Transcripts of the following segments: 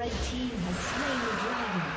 Red team has slain the dragon.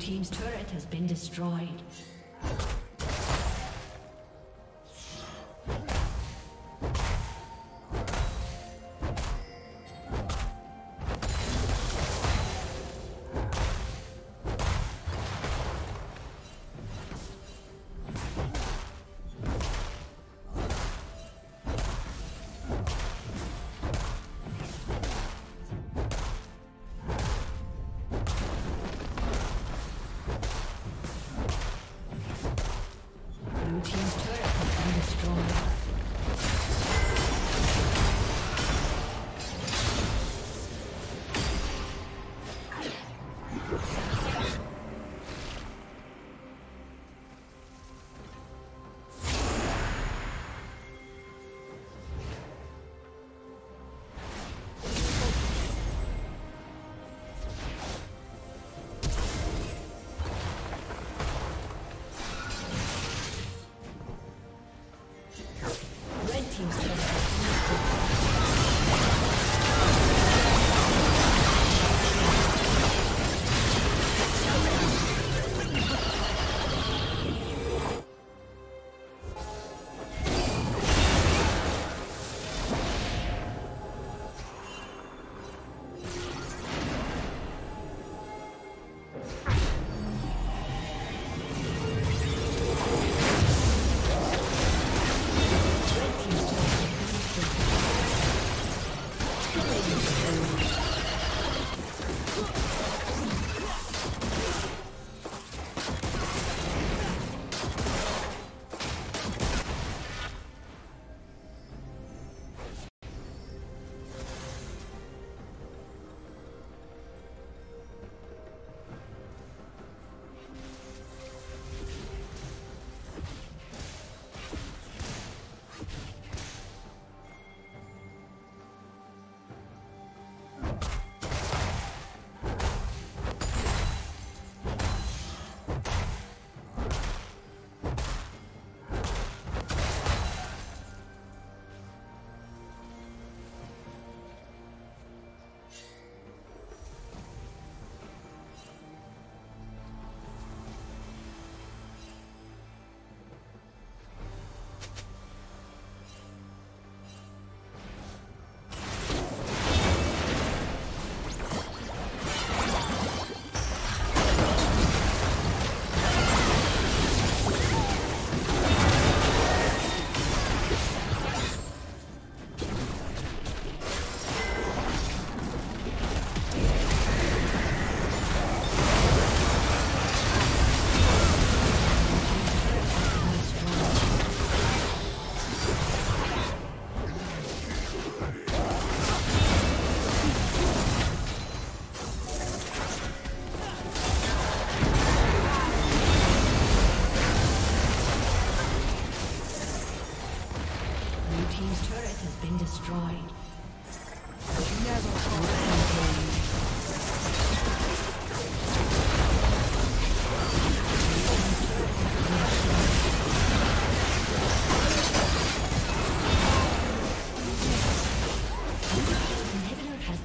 Team's turret has been destroyed.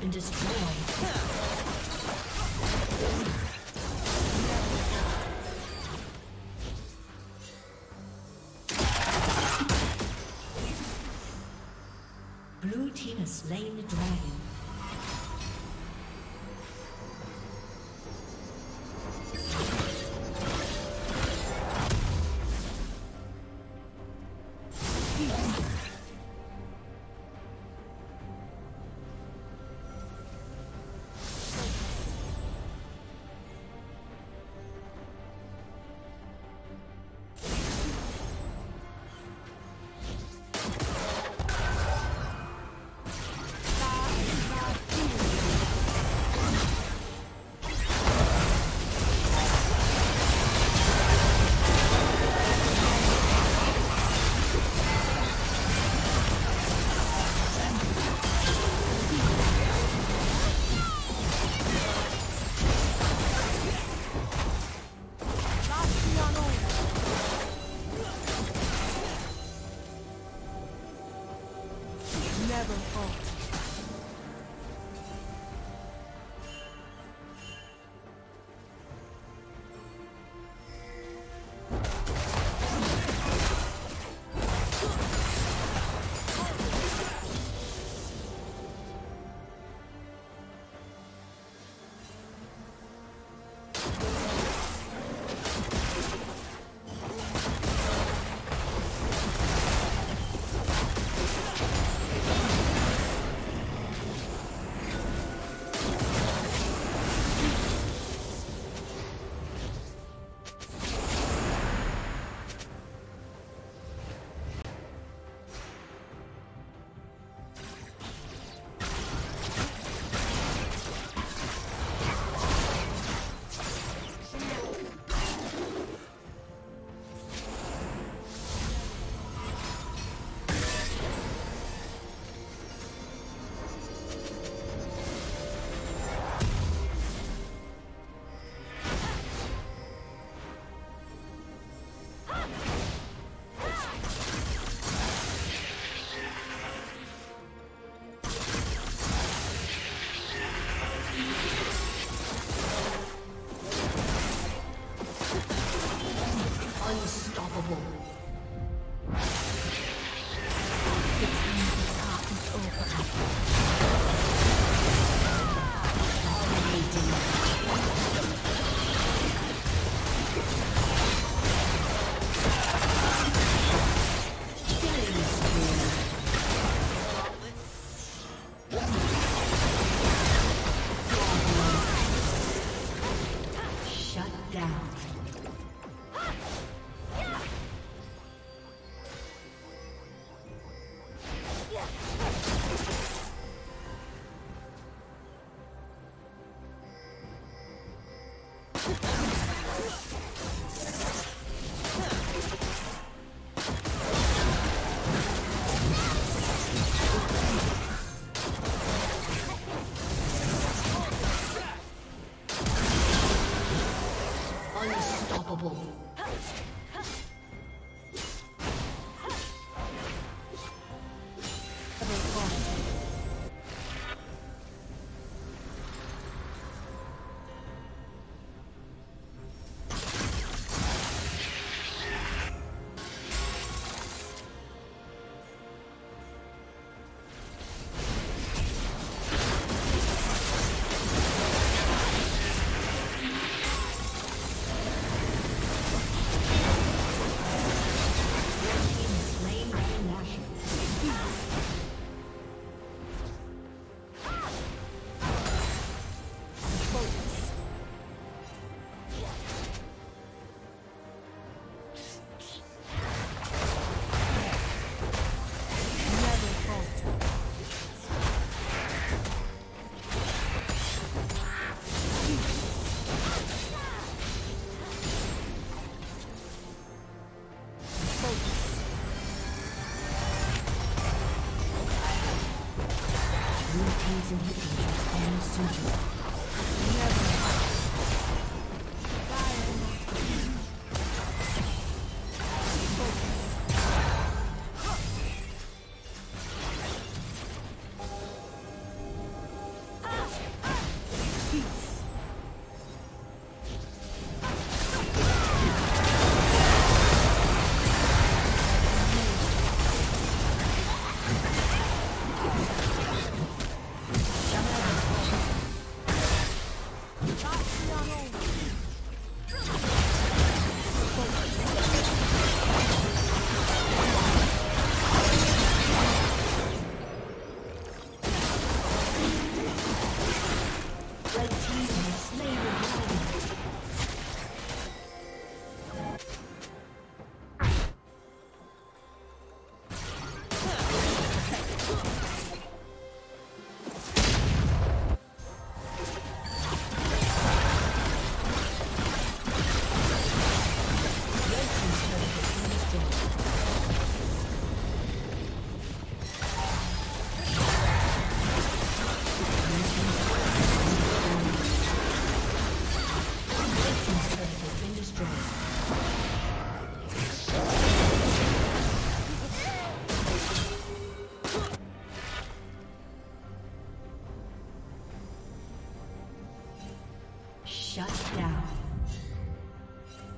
been destroyed. Blue team has slain the dragon.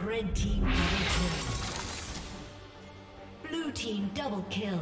Red team double kill. Blue team double kill.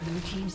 Blue team's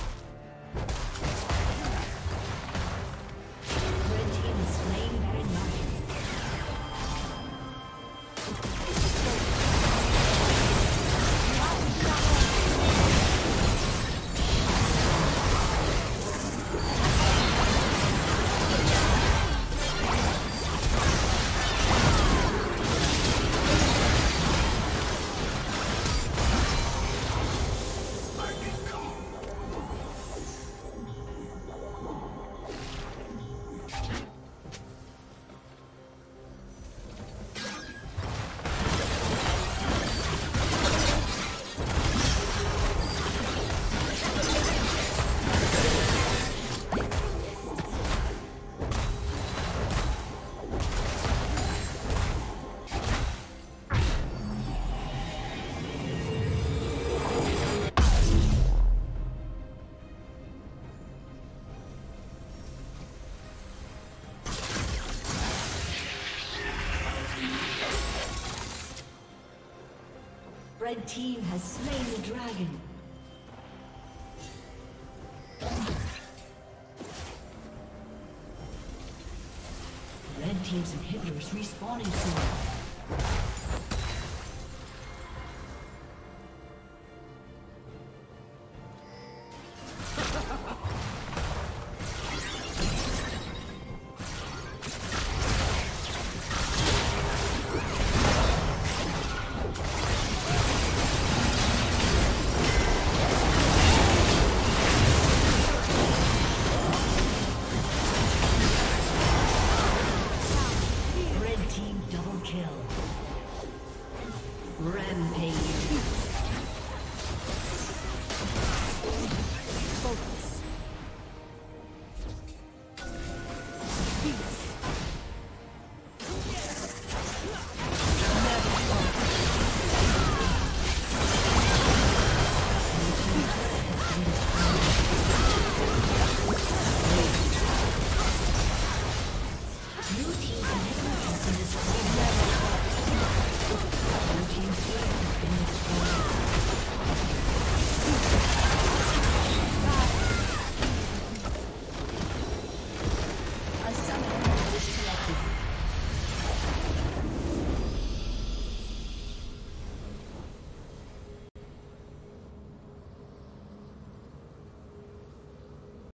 Red team has slain the dragon. Red team's inhibitors respawning soon.